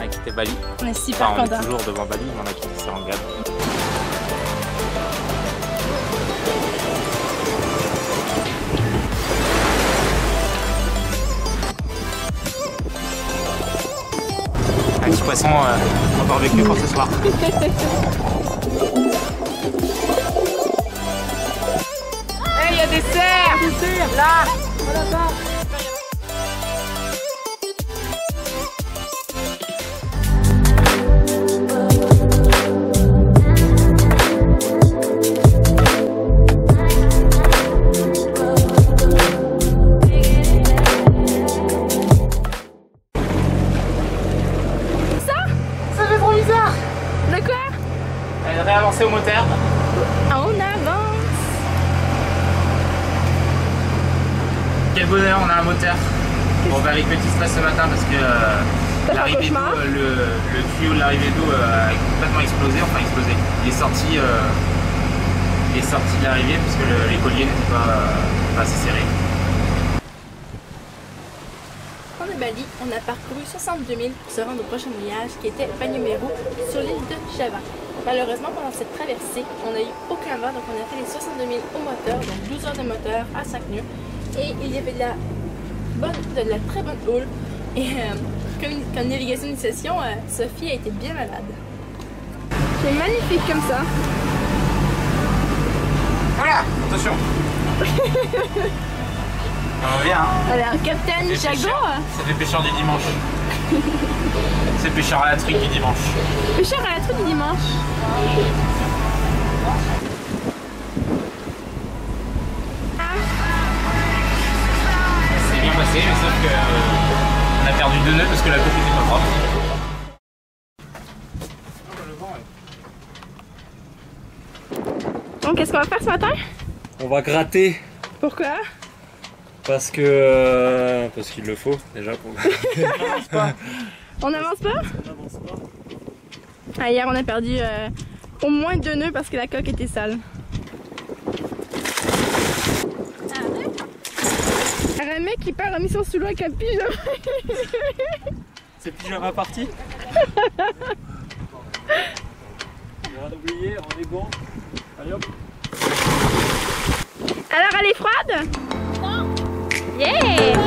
on a quitté Bali. On est super content. On est toujours devant Bali, mais on a quitté Serangan. Un petit poisson en barbecue pour ce soir. Hey, il y a des cerfs! Là! Voilà-bas! Réavancer au moteur. On avance. Quel bonheur, on a un moteur. Bon, on va avec petit stress ce matin parce que l'arrivée le tuyau de l'arrivée d'eau a complètement explosé. Enfin explosé. Il est sorti de l'arrivée parce que les colliers n'étaient pas assez serrés. De Bali, on a parcouru 62 000 pour se rendre au prochain village qui était Panumeru sur l'île de Java. Malheureusement, pendant cette traversée, on n'a eu aucun vent, donc on a fait les 62 000 au moteur, donc 12 heures de moteur à 5 nœuds. Et il y avait de la très bonne houle. Et comme navigation d'une session, Sophie a été bien malade. C'est magnifique comme ça. Voilà, attention. On revient, hein. Alors, Captain Jago, ça fait pêcheur du dimanche. C'est pêcheur à la truite du dimanche. Pêcheur à la truite du dimanche. C'est bien passé, mais sauf que on a perdu 2 nœuds parce que la coupe était pas propre. Donc, qu'est-ce qu'on va faire ce matin? On va gratter. Pourquoi? Parce qu'il le faut déjà pour... On n'avance pas? Ah, hier on a perdu au moins 2 nœuds parce que la coque était sale. Alors, un mec qui part en mission sous l'eau avec un pyjama. C'est pyjama parti. On va oublier, on est bon. Allez hop. Alors elle est froide? Non. Yeah!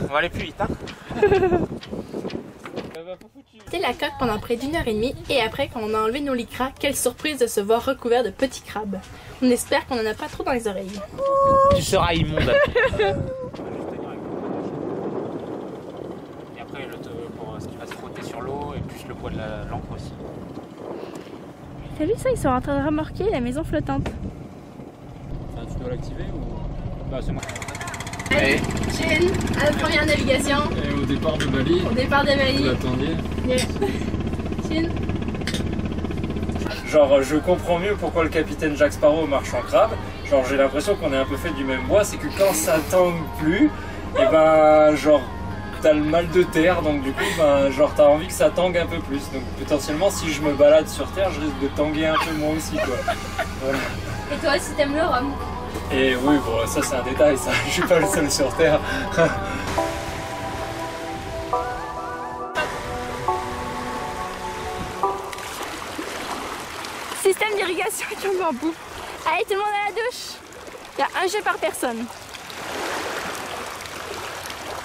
On va aller plus vite, hein. C'était la coque pendant près d'1 heure et demie et après quand on a enlevé nos lycras, quelle surprise de se voir recouvert de petits crabes. On espère qu'on n'en a pas trop dans les oreilles. Tu seras immonde. Et après pour ce qui va se frotter sur l'eau et plus le poids de l'encre aussi. T'as vu ça, ils sont en train de remorquer la maison flottante. Ça, tu dois l'activer ou... Bah c'est moi. Allez, Chine, à la première navigation. Et au départ de Bali. Au départ de Bali. Vous attendiez. Yeah. Chine. Genre, je comprends mieux pourquoi le capitaine Jack Sparrow marche en crabe. Genre, j'ai l'impression qu'on est un peu fait du même bois. C'est que quand ça tangue plus, et ben, genre, t'as le mal de terre. Donc, du coup, ben, genre, t'as envie que ça tangue un peu plus. Donc, potentiellement, si je me balade sur terre, je risque de tanguer un peu moins aussi, quoi. Voilà. Et toi, si t'aimes le rhum? Et oui, bon, ça c'est un détail, ça. Je suis pas le seul sur Terre. Système d'irrigation qui en bout. Allez, tout le monde à la douche. Il y a un jet par personne.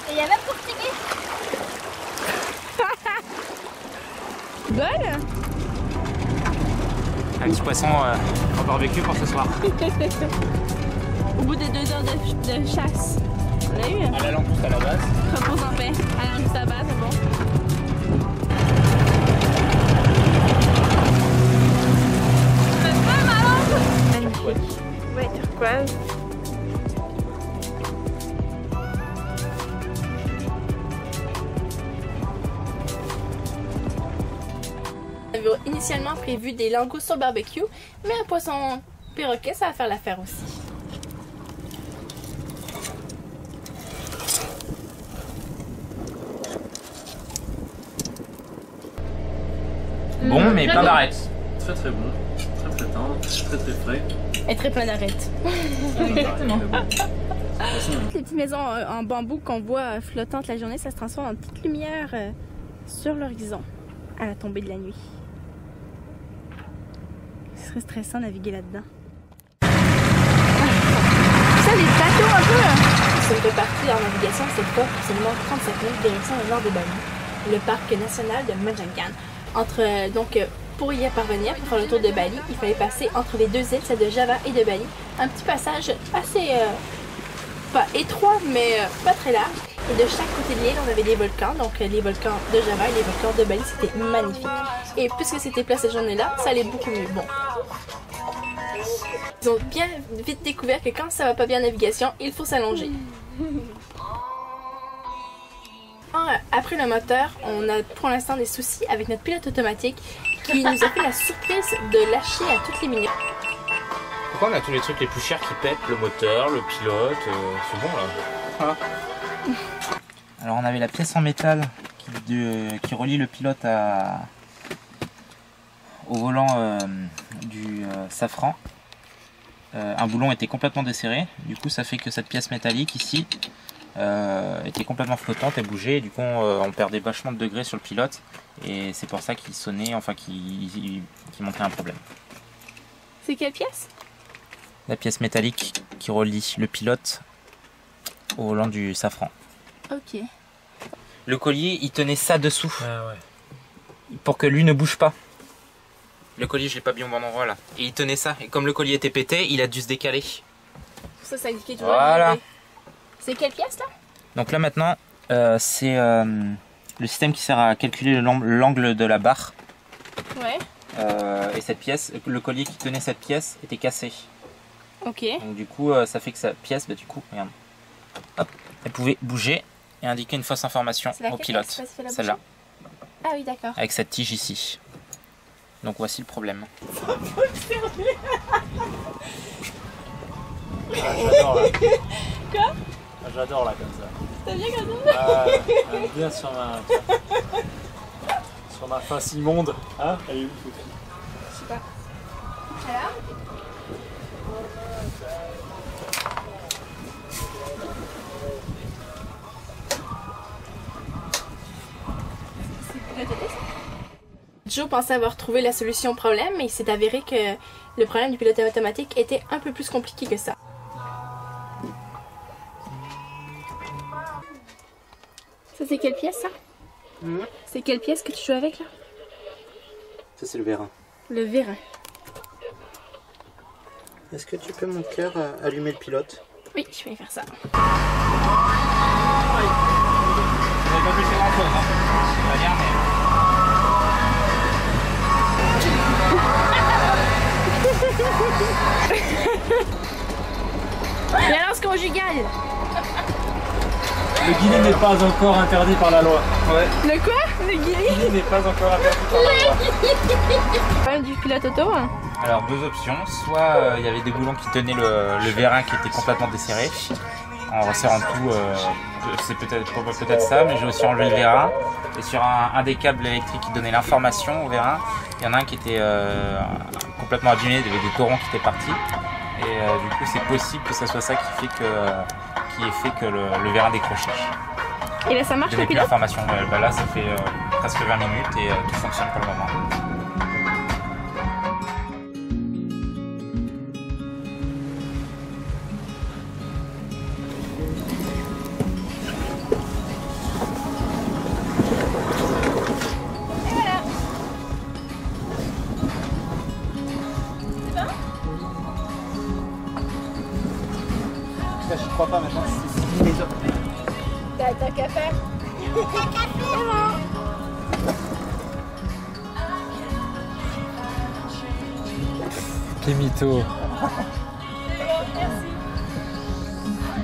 Et il y a même portugais. Bonne. Un petit poisson en barbecue pour ce soir. Au bout des 2 heures de chasse, on l'a eu. À la langouste à la base. Repose en paix. À la langouste à la base, c'est bon. C'est pas malade. Ouais, turquoise. On avait initialement prévu des langoustes au barbecue, mais un poisson perroquet, ça va faire l'affaire aussi. Bon, mais plein d'arêtes. Très très bon, très très tendre, très très frais. Et très plein d'arêtes. Exactement. Les petites maisons en bambou qu'on voit flottantes la journée, ça se transforme en petite lumière sur l'horizon à la tombée de la nuit. Ce serait stressant de naviguer là-dedans. Ça, les bateaux un peu! Nous sommes partis en navigation cette fois pour seulement 35 minutes direction le nord de Bali, le parc national de Menjangan. Pour y parvenir, pour faire le tour de Bali, il fallait passer entre les deux îles, celle de Java et de Bali. Un petit passage assez, pas étroit, mais pas très large. Et de chaque côté de l'île, on avait des volcans, donc les volcans de Java et les volcans de Bali, c'était magnifique. Et puisque c'était plat cette journée-là, ça allait beaucoup mieux. Bon. Ils ont bien vite découvert que quand ça va pas bien en navigation, il faut s'allonger. Après le moteur, on a pour l'instant des soucis avec notre pilote automatique qui nous a fait la surprise de lâcher à toutes les minutes. Pourquoi on a tous les trucs les plus chers qui pètent? Le moteur, le pilote, c'est bon là. Ah. Alors on avait la pièce en métal qui relie le pilote au volant du safran. Un boulon était complètement desserré, du coup ça fait que cette pièce métallique ici était complètement flottante et bougeait, et du coup on perdait vachement de degrés sur le pilote et c'est pour ça qu'il sonnait, enfin qu'il montrait un problème. C'est quelle pièce? La pièce métallique qui relie le pilote au volant du safran. Ok. Le collier il tenait ça dessous pour que lui ne bouge pas. Le collier je l'ai pas bien au bon endroit là et il tenait ça et comme le collier était pété il a dû se décaler. Ça ça indiquait toujours. Voilà. C'est quelle pièce là? Donc là maintenant c'est le système qui sert à calculer l'angle de la barre. Ouais. Et cette pièce, le collier qui tenait cette pièce était cassé. Ok. Donc du coup ça fait que sa pièce, bah, du coup regarde, hop, elle pouvait bouger et indiquer une fausse information au pilote. Celle-là. Ah oui d'accord. Avec cette tige ici. Donc voici le problème. J'adore là. Quoi? J'adore là comme ça. T'as bien comme ça? Bien sur ma face immonde. Hein? Elle est où? Je sais pas. Alors? C'est quoi ça? Joe pensait avoir trouvé la solution au problème, mais il s'est avéré que le problème du pilote automatique était un peu plus compliqué que ça. Ça c'est quelle pièce ça? C'est quelle pièce que tu joues avec là? Ça c'est le vérin. Le vérin. Est-ce que tu peux mon cœur allumer le pilote? Oui, je vais aller faire ça. Violence conjugale. Le guili n'est pas encore interdit par la loi. Ouais. Le quoi? Le guili n'est pas encore interdit par la loi. Problème du pilote auto hein. Alors deux options, soit il y avait des boulons qui tenaient le vérin qui était complètement desserré. En resserrant tout, c'est peut-être ça, mais j'ai aussi enlevé le vérin. Et sur un des câbles électriques qui donnait l'information au vérin, il y en a un qui était complètement abîmé, il y avait des torrents qui étaient partis. Et du coup, c'est possible que ce soit ça qui ait fait que le vérin décrochait. Et là, ça marche le pilote? L'information, bah là, ça fait presque 20 minutes et tout fonctionne pour le moment. Je crois pas maintenant, c'est les autres. T'as qu'à faire. T'as qu'à faire, hein. Quel mytho.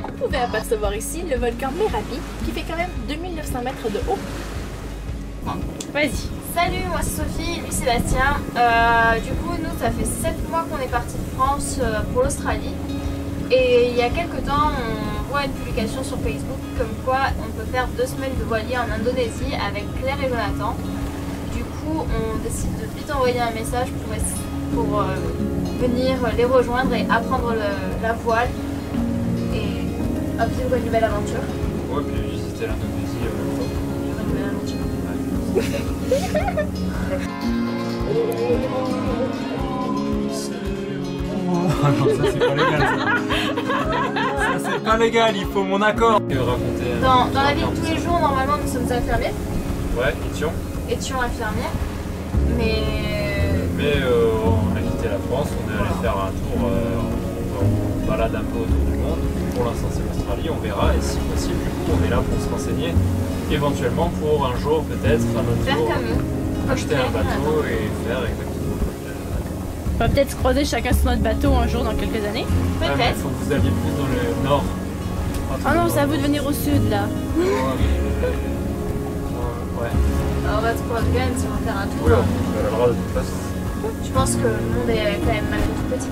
Vous pouvez apercevoir ici le volcan Merapi qui fait quand même 2900 mètres de haut. Vas-y. Salut, moi c'est Sophie, lui c'est Bastien. Du coup, nous ça fait 7 mois qu'on est parti de France pour l'Australie. Et il y a quelques temps, on voit une publication sur Facebook comme quoi on peut faire 2 semaines de voilier en Indonésie avec Claire et Jonathan. Du coup, on décide de vite envoyer un message pour venir les rejoindre et apprendre la voile et vivre une nouvelle aventure. Ouais, puis visiter l'Indonésie. Une nouvelle aventure. Oh non, ça c'est pas légal. Ça c'est pas légal, il faut mon accord. Dans la vie de tous les jours, normalement nous sommes infirmiers. Ouais, étions infirmiers. Mais on a quitté la France, on est allé faire un tour en balade un peu autour du monde. Pour l'instant c'est l'Australie, on verra, et si possible du coup on est là pour se renseigner, éventuellement pour un jour peut-être à notre tour acheter un bateau et faire exactement comme ça. On va peut-être se croiser chacun sur notre bateau un jour dans quelques années. Peut-être. Il faut que vous alliez plus dans le nord. Ah non, c'est à vous de venir au sud là. Ouais. Alors on va se croiser quand même si on va faire un tour. Oui, on a le droit de toute façon. Je pense que le monde est quand même mal tout petit.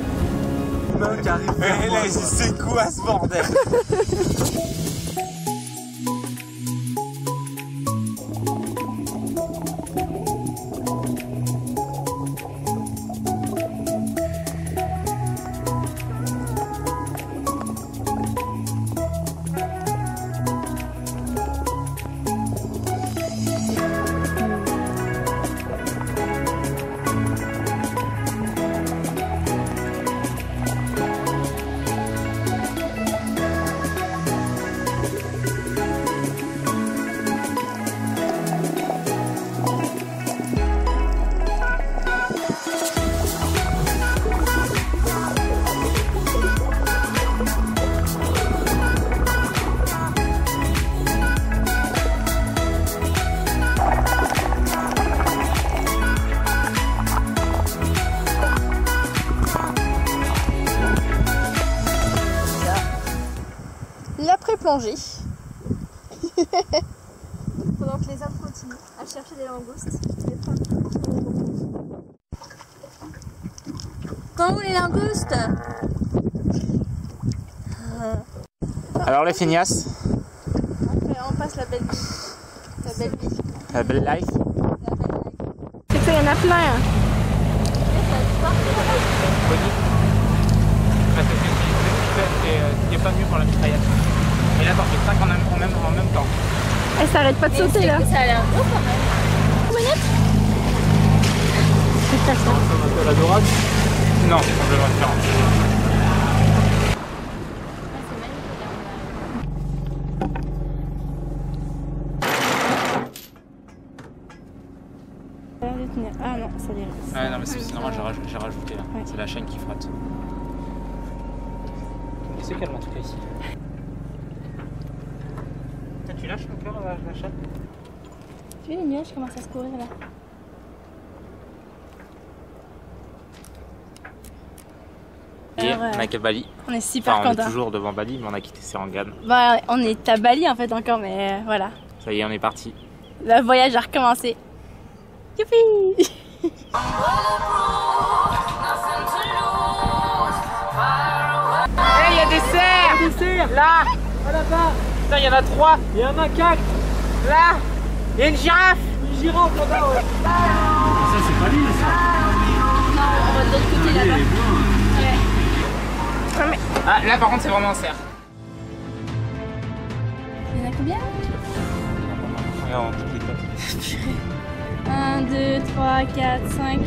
Meuf qui arrive. Hé là, c'est quoi ce bordel? Plongée. Pendant que les hommes continuent à chercher des langoustes, les femmes sont où les langoustes? Alors les feignasses. Après on passe la belle vie. La belle vie. La belle life. C'est ça, il y en a plein. C'est pas mieux pour la mitraillette. Et là, t'en fais 5 en même temps. Elle s'arrête pas de sauter là. Ça a l'air beau quand même. Manette ? C'est ça. Ça va la dorade ? Non, c'est complètement différent. Ah non, ça dérive. Ah non, mais c'est normal, j'ai rajouté là. Ouais. C'est la chaîne qui frotte. C'est calme en tout cas ici. Tu lâches mon cœur, la chatte. Tu vois les nuages commencent à se courir là. On est à Bali. On est super content. On est toujours devant Bali, mais on a quitté Serangan. Bah, on est à Bali en fait encore, mais voilà. Ça y est, on est parti. Le voyage a recommencé. Youpi! Hey, il y a des cerfs! Là! Oh, là-bas! Putain, il y en a 3! Il y a un macaque! Là! Il y a une girafe! Une girafe là-bas, ouais! Ça, c'est pas l'île, ça! Non, on va de l'autre côté là-bas! Ouais. Mais... Ah, là par contre, c'est vraiment un cerf! Il y en a combien? Regarde, on clique pas! 1, 2, 3, 4, 5.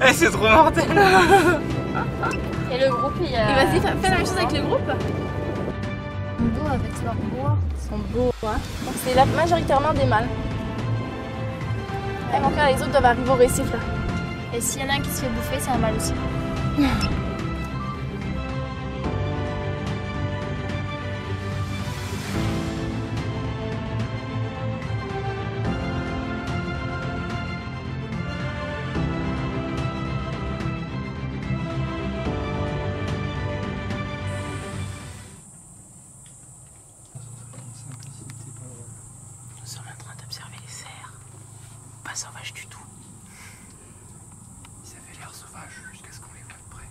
Eh, c'est trop mortel! Et le groupe, il y a. Et vas-y, fais la même chose avec le groupe! Ils sont beaux avec leurs bois. Ils sont beaux, hein? Donc, c'est majoritairement des mâles. Et mon frère, les autres doivent arriver au récif là. Et s'il y en a un qui se fait bouffer, c'est un mâle aussi. Sauvage du tout. Ils avaient l'air sauvages jusqu'à ce qu'on les voit de près.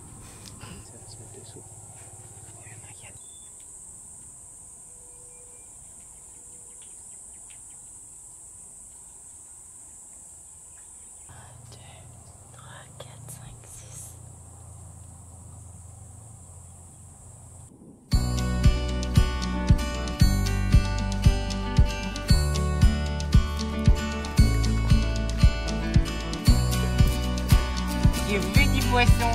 j'ai vu du poisson.